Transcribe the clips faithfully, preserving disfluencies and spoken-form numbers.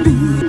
Do it again,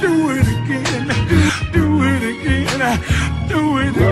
do it again, do it again.